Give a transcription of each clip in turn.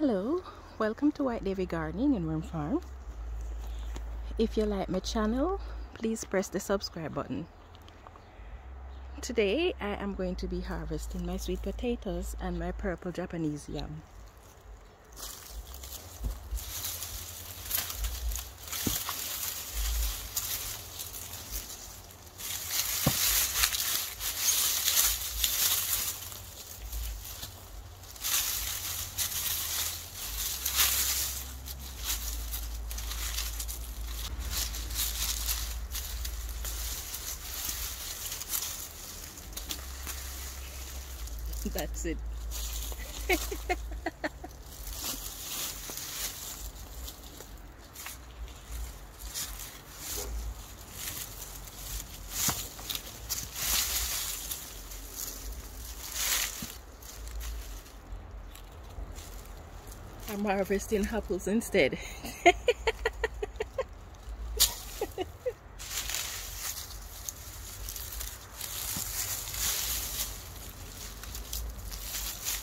Hello, welcome to Whyte Davy Gardening and Worm Farm. If you like my channel, please press the subscribe button. Today I am going to be harvesting my sweet potatoes and my purple Japanese yam. That's it. I'm harvesting apples instead.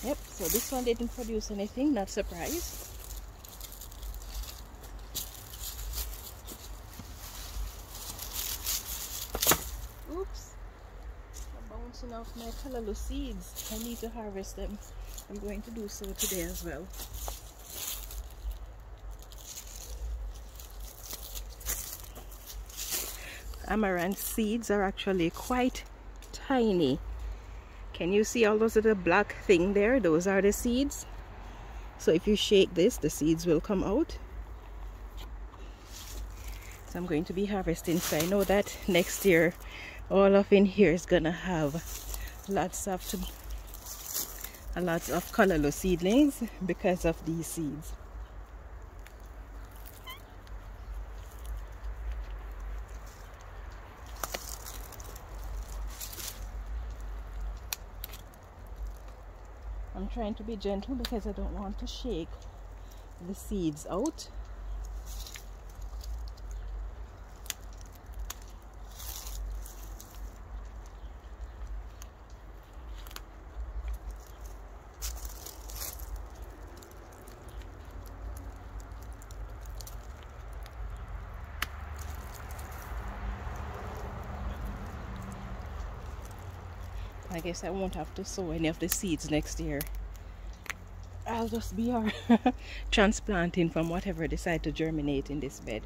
Yep, so this one didn't produce anything, not surprised. Oops, I'm bouncing off my kalalu seeds. I need to harvest them. I'm going to do so today as well. Amaranth seeds are actually quite tiny. Can you see all those little black thing there? Those are the seeds. So if you shake this, the seeds will come out. So I'm going to be harvesting. So I know that next year, all of in here is gonna have lots of kalalu seedlings because of these seeds. I'm trying to be gentle because I don't want to shake the seeds out. I guess I won't have to sow any of the seeds next year. I'll just be transplanting from whatever I decide to germinate in this bed.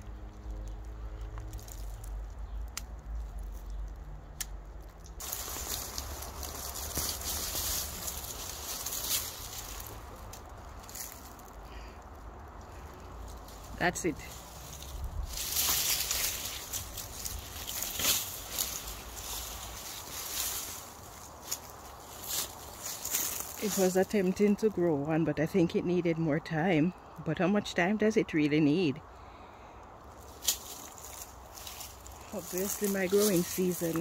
That's it. It was attempting to grow one, but I think it needed more time. But how much time does it really need? Obviously my growing season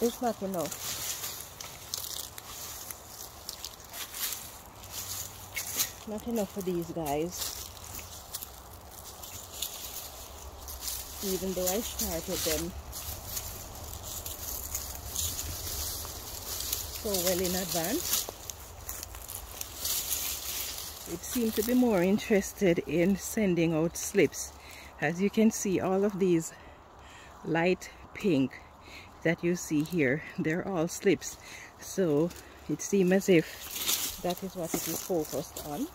is not enough. Not enough for these guys. Even though I started them so well in advance. It seemed to be more interested in sending out slips. As you can see, all of these light pink that you see here, they're all slips. So it seemed as if that is what it is focused on.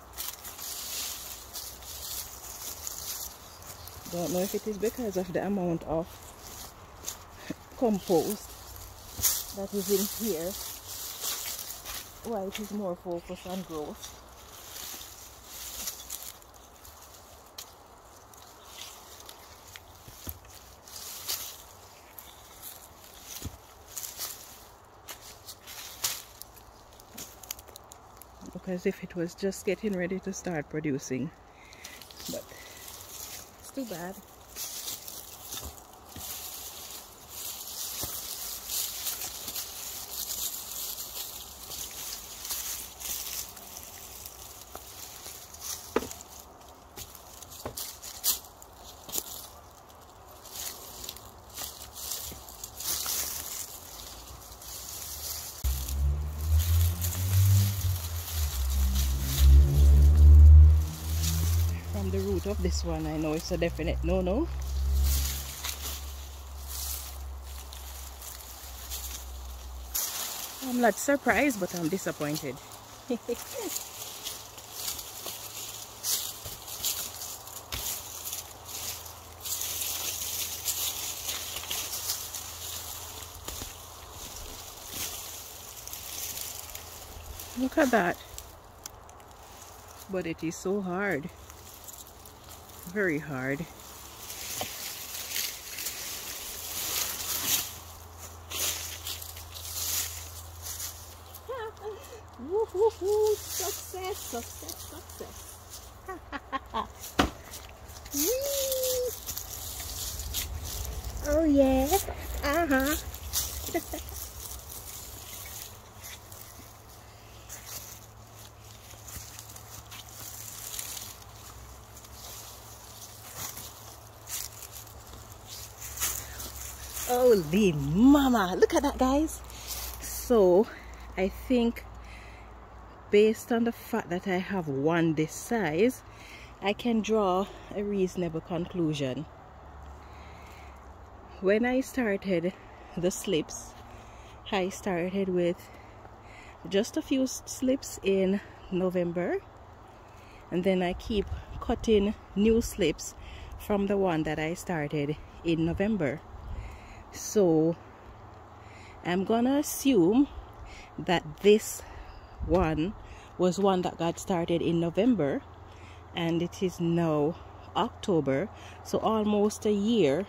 Don't know if it is because of the amount of compost that is in here. Why it is more focused on growth. Because if it was just getting ready to start producing. But it's too bad. root of this one. I know it's a definite no-no. I'm not surprised, but I'm disappointed. Look at that. But it is so hard. Very hard. Woohoo! Success! Success! Success! Oh yeah! Uh-huh! Holy mama, look at that, guys. So I think based on the fact that I have one this size, I can draw a reasonable conclusion. When I started the slips, I started with just a few slips in November, and then I keep cutting new slips from the one that I started in November. So I'm gonna assume that this one was one that got started in November, and it is now October, so almost a year,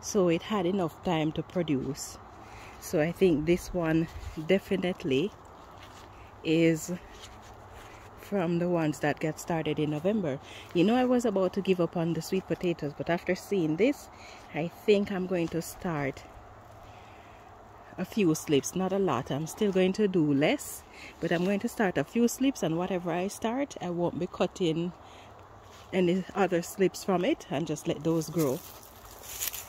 so it had enough time to produce. So I think this one definitely is from the ones that got started in November. You know, I was about to give up on the sweet potatoes, but after seeing this, I think I'm going to start a few slips, not a lot. I'm still going to do less, but I'm going to start a few slips, and whatever I start, I won't be cutting any other slips from it, and just let those grow.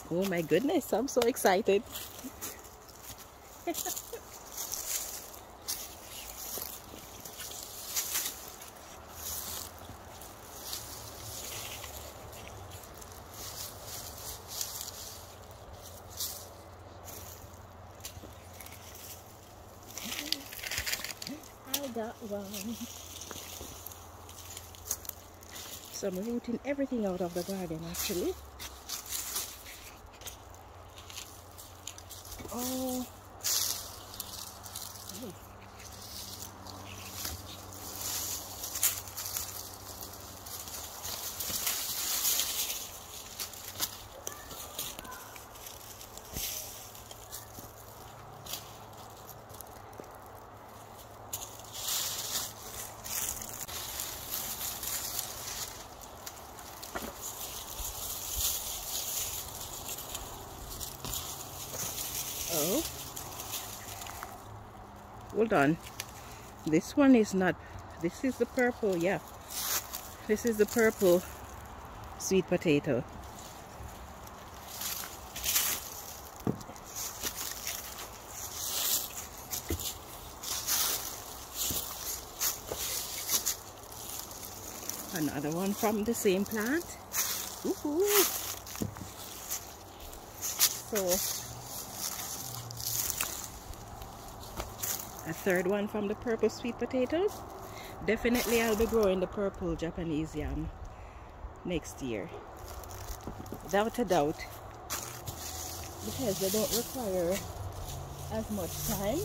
Oh my goodness, I'm so excited. So I'm rooting everything out of the garden, actually. Oh. Hold on, this one is not, this is the purple, yeah, this is the purple sweet potato. Another one from the same plant. Woohoo! So a third one from the purple sweet potatoes. Definitely I'll be growing the purple Japanese yam next year, without a doubt, because they don't require as much time.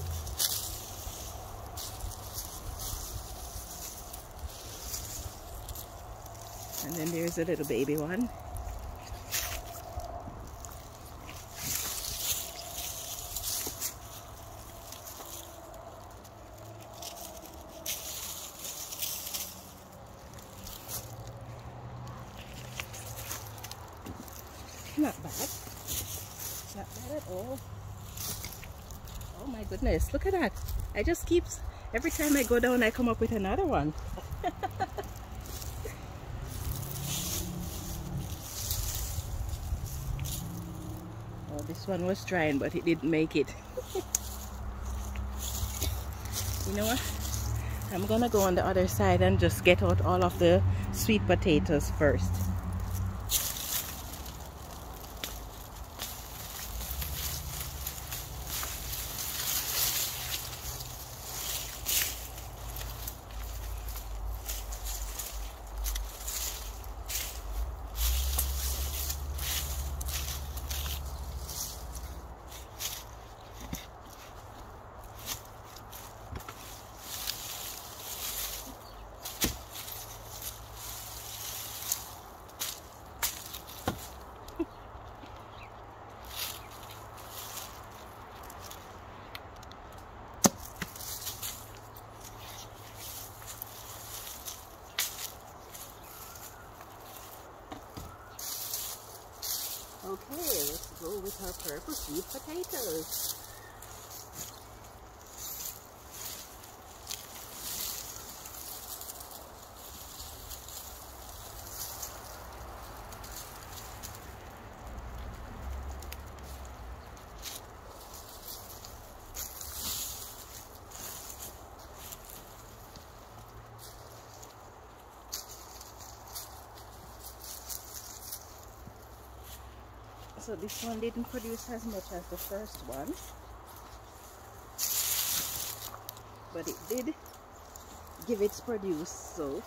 And then there's a little baby one. Look at that. I just keep, every time I go down I come up with another one. Oh, this one was trying, but it didn't make it. You know what, I'm gonna go on the other side and just get out all of the sweet potatoes first. grow with her purple seed potatoes. So this one didn't produce as much as the first one, but it did give its produce, so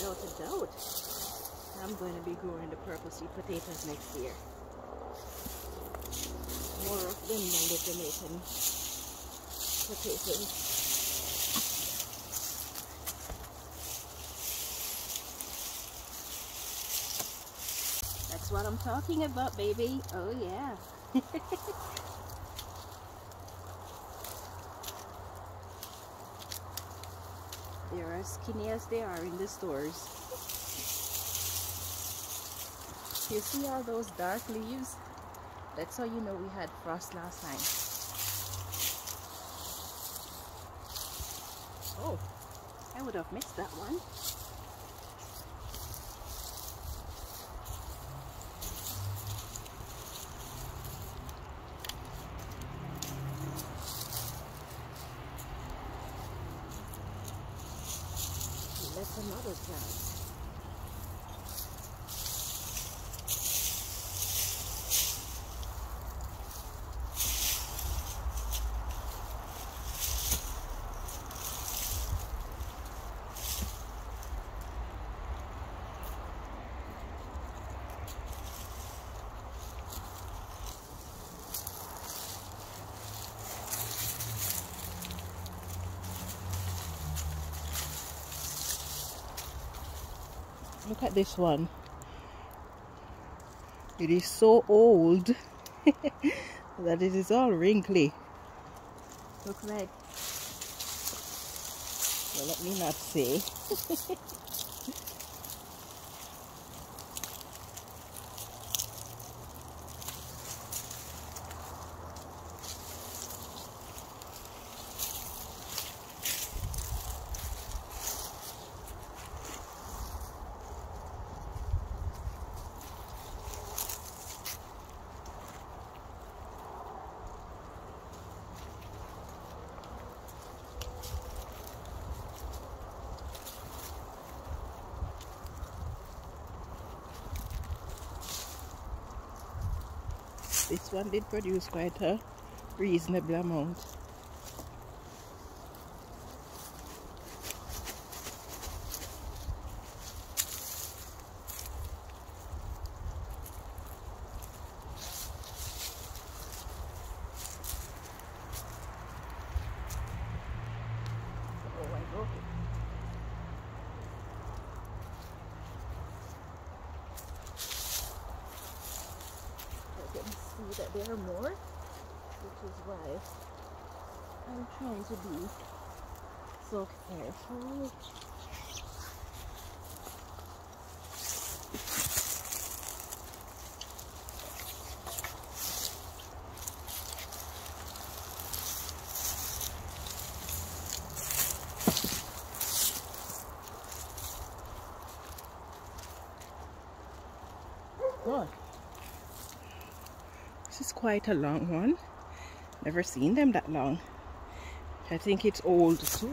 without a doubt, I'm going to be growing the purple seed potatoes next year. More of them than the Jamaican potatoes. That's what I'm talking about, baby. Oh yeah. They're as skinny as they are in the stores. You see all those dark leaves? That's how you know we had frost last time. Oh, I would have missed that one. That's another plant. Look at this one. It is so old that it is all wrinkly. Look like. Well, let me not say. This one did produce quite a reasonable amount. Oh, I broke it. See that there are more, which is why I'm trying to be so careful. Look. This is quite a long one. Never seen them that long. I think it's old too.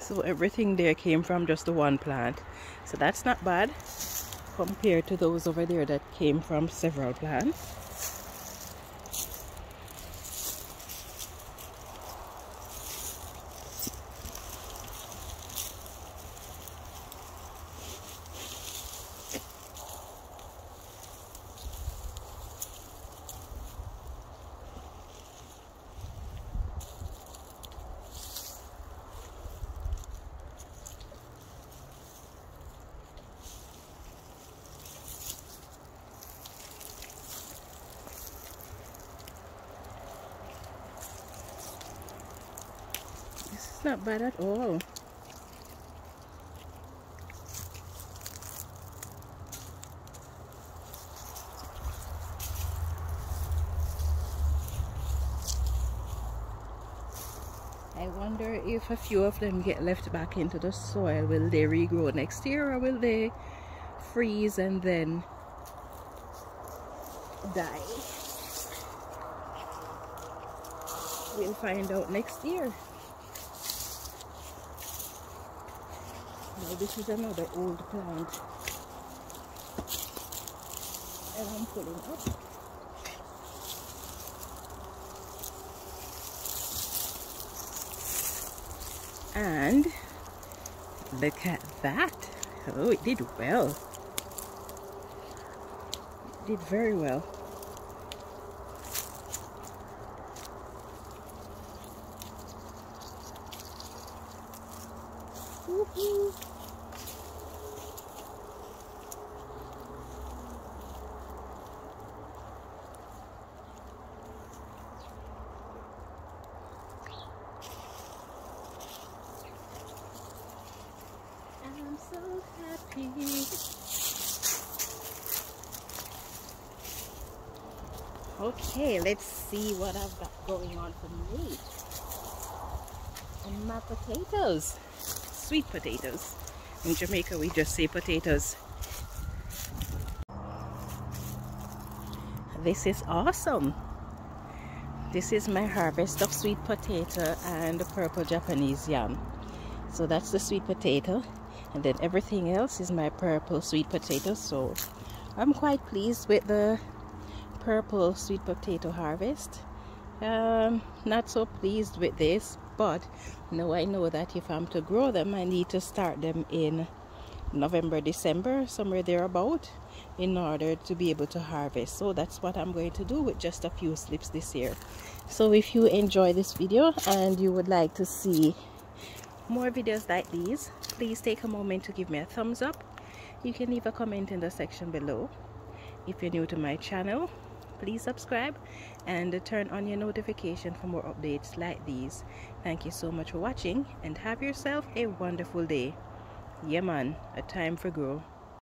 So everything there came from just the one plant. So that's not bad compared to those over there that came from several plants. It's not bad at all. I wonder if a few of them get left back into the soil, will they regrow next year, or will they freeze and then die? We'll find out next year. Now this is another old plant and I'm pulling up. And look at that. Oh, it did well. It did very well. Woohoo! Okay, let's see what I've got going on for me. And my potatoes, sweet potatoes. In Jamaica we just say potatoes. This is awesome. This is my harvest of sweet potato and the purple Japanese yam. So that's the sweet potato, and then everything else is my purple sweet potato. So I'm quite pleased with the purple sweet potato harvest. Not so pleased with this, but now I know that if I'm to grow them, I need to start them in November, December, somewhere thereabout, in order to be able to harvest. So that's what I'm going to do with just a few slips this year. So if you enjoy this video and you would like to see more videos like these, please take a moment to give me a thumbs up. You can leave a comment in the section below. If you're new to my channel, please subscribe and turn on your notification for more updates like these. Thank you so much for watching and have yourself a wonderful day. Yeah man, a time for grow.